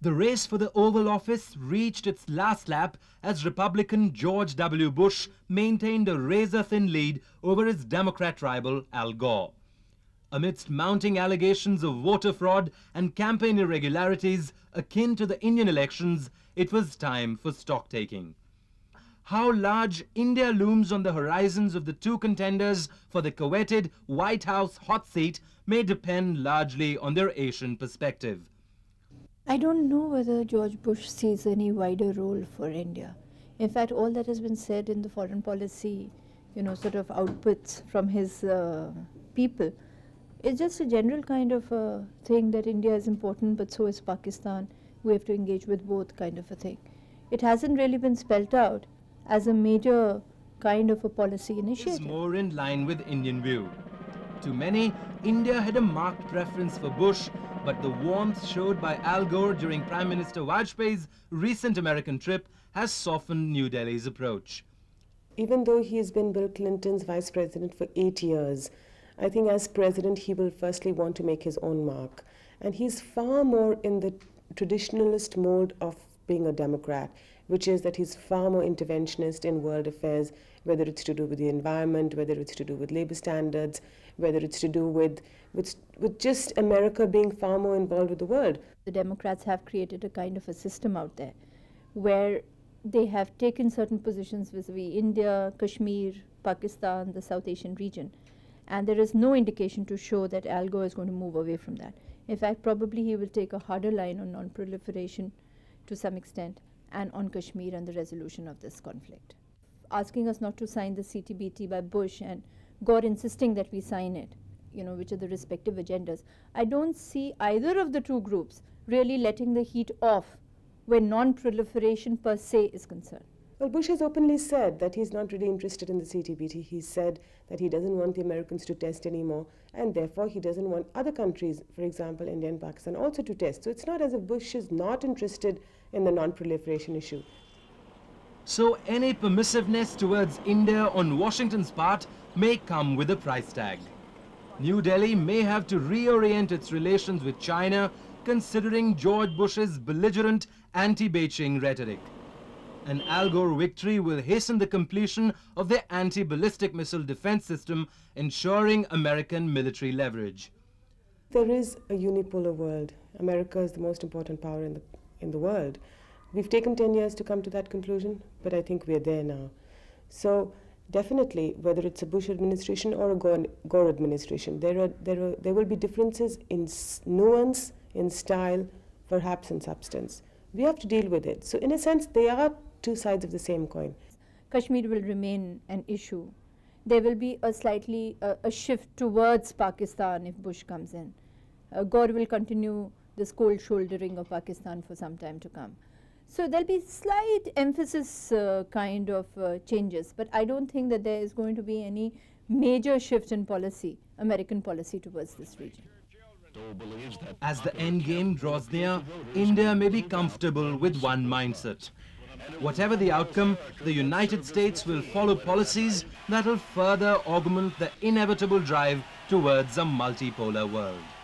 The race for the Oval Office reached its last lap as Republican George W. Bush maintained a razor-thin lead over his Democrat rival Al Gore. Amidst mounting allegations of voter fraud and campaign irregularities akin to the Indian elections, it was time for stock-taking. How large India looms on the horizons of the two contenders for the coveted White House hot seat may depend largely on their Asian perspective. I don't know whether George Bush sees any wider role for India. In fact, all that has been said in the foreign policy, sort of outputs from his people, it's just a general kind of a thing that India is important, but so is Pakistan. We have to engage with both kind of a thing. It hasn't really been spelt out as a major kind of a policy initiative. It's more in line with Indian view. To many, India had a marked preference for Bush, but the warmth showed by Al Gore during Prime Minister Vajpayee's recent American trip has softened New Delhi's approach. Even though he has been Bill Clinton's vice president for 8 years, I think as president he will firstly want to make his own mark. And he's far more in the traditionalist mold of being a Democrat, which is that he's far more interventionist in world affairs, whether it's to do with the environment, whether it's to do with labor standards, whether it's to do with just America being far more involved with the world. The Democrats have created a kind of a system out there where they have taken certain positions vis-a-vis India, Kashmir, Pakistan, the South Asian region. And there is no indication to show that Al Gore is going to move away from that. In fact, probably he will take a harder line on non-proliferation to some extent and on Kashmir and the resolution of this conflict. Asking us not to sign the CTBT by Bush and Gore insisting that we sign it, which are the respective agendas. I don't see either of the two groups really letting the heat off when non-proliferation per se is concerned. Well, Bush has openly said that he's not really interested in the CTBT. He said that he doesn't want the Americans to test anymore, and therefore he doesn't want other countries, for example, India and Pakistan, also to test. So it's not as if Bush is not interested in the non-proliferation issue. So any permissiveness towards India on Washington's part may come with a price tag. New Delhi may have to reorient its relations with China, considering George Bush's belligerent anti-Beijing rhetoric. An Al Gore victory will hasten the completion of their anti-ballistic missile defense system, ensuring American military leverage. There is a unipolar world. America is the most important power in the world. We've taken 10 years to come to that conclusion, but I think we're there now. So definitely, whether it's a Bush administration or a Gore administration, there will be differences in nuance, in style, perhaps in substance. We have to deal with it. So in a sense, they are two sides of the same coin. Kashmir will remain an issue. There will be a slightly a shift towards Pakistan if Bush comes in. Gore will continue this cold shouldering of Pakistan for some time to come. So there'll be slight emphasis kind of changes, but I don't think that there is going to be any major shift in policy, American policy towards this region. As the end game draws near, India may be comfortable with one mindset. Whatever the outcome, the United States will follow policies that will further augment the inevitable drive towards a multipolar world.